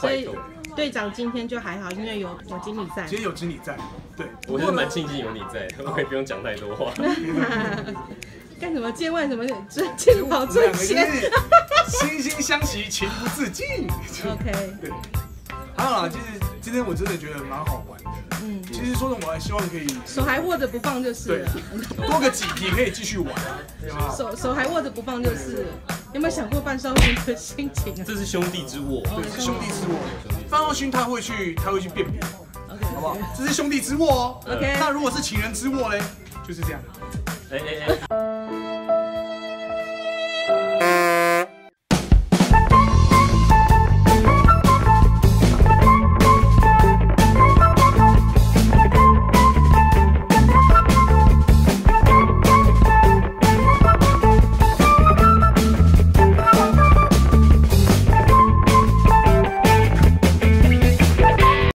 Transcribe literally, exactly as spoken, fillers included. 所以队长今天就还好，因为有有经理在。今天有经理在，对，我是蛮庆幸有你在，我可以不用讲太多话。干什么？借问什么？尊敬保尊贤。惺惺相惜，情不自禁。OK。对。好了，其实今天我真的觉得蛮好玩的。 嗯，其实说的我还希望可以手还握着不放就是了，多个几题可以继续玩，手手还握着不放就是。有没有想过范少勋的心情？这是兄弟之握，对，是兄弟之握。范少勋他会去，他会去辨别，好不好？这是兄弟之握哦。OK， 那如果是情人之握嘞，就是这样。哎哎哎，